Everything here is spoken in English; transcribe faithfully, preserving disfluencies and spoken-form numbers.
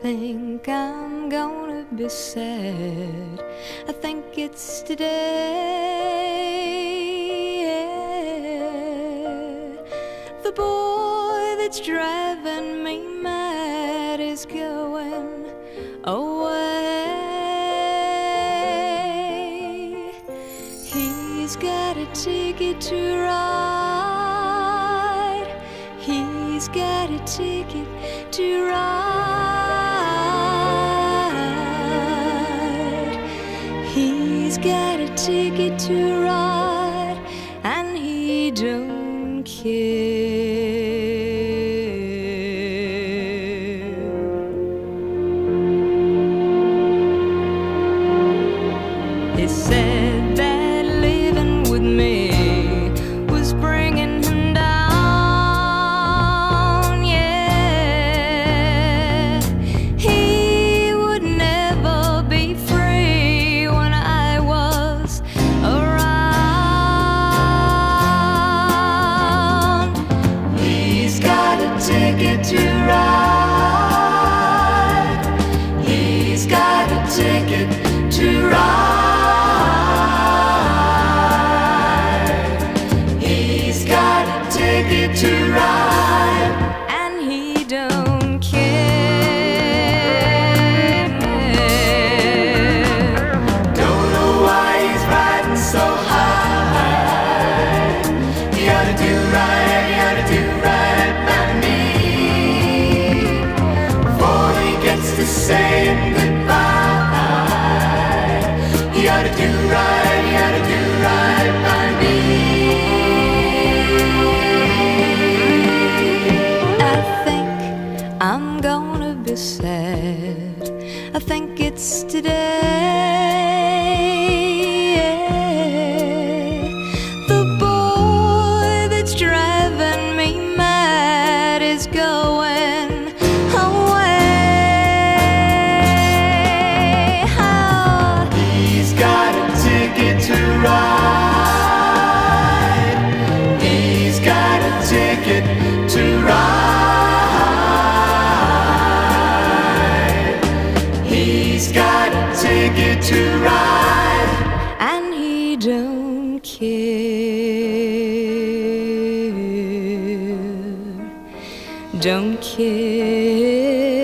think I'm gonna be sad. I think it's today, yeah. The boy that's driving me mad is going away. He's got a ticket to ride. He's got a ticket to ride. He's got a ticket to ride, and he don't care. He said that living with me was bringing him down. Ticket to ride. He's got a ticket to ride. He's got a ticket to ride, and he don't care. Don't know why he's riding so high. He ought to do right, he ought to do right by me. Saying goodbye, you ought to do right, you ought to do right by me. I think I'm gonna be sad. I think it's today, yeah. The boy that's driving me mad is going away. He's got a ticket to ride, and he don't care, don't care.